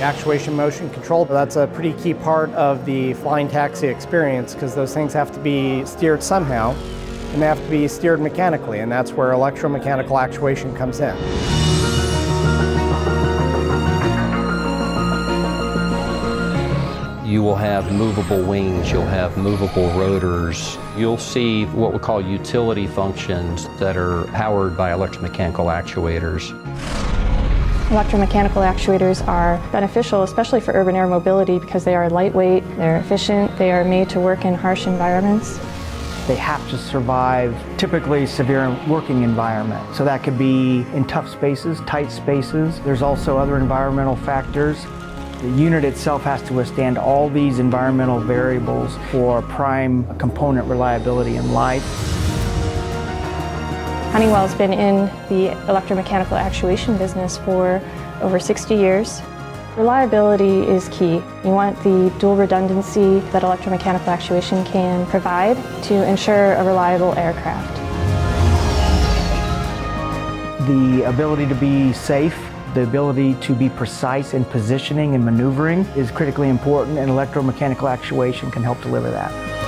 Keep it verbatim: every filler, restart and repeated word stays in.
actuation motion control. That's a pretty key part of the flying taxi experience because those things have to be steered somehow, and they have to be steered mechanically, and that's where electromechanical actuation comes in. You will have movable wings, you'll have movable rotors. You'll see what we call utility functions that are powered by electromechanical actuators. Electromechanical actuators are beneficial, especially for urban air mobility, because they are lightweight, they're efficient, they are made to work in harsh environments. They have to survive typically severe working environment. So that could be in tough spaces, tight spaces. There's also other environmental factors. The unit itself has to withstand all these environmental variables for prime component reliability in life. Honeywell's been in the electromechanical actuation business for over sixty years. Reliability is key. You want the dual redundancy that electromechanical actuation can provide to ensure a reliable aircraft. The ability to be safe, the ability to be precise in positioning and maneuvering is critically important, and electromechanical actuation can help deliver that.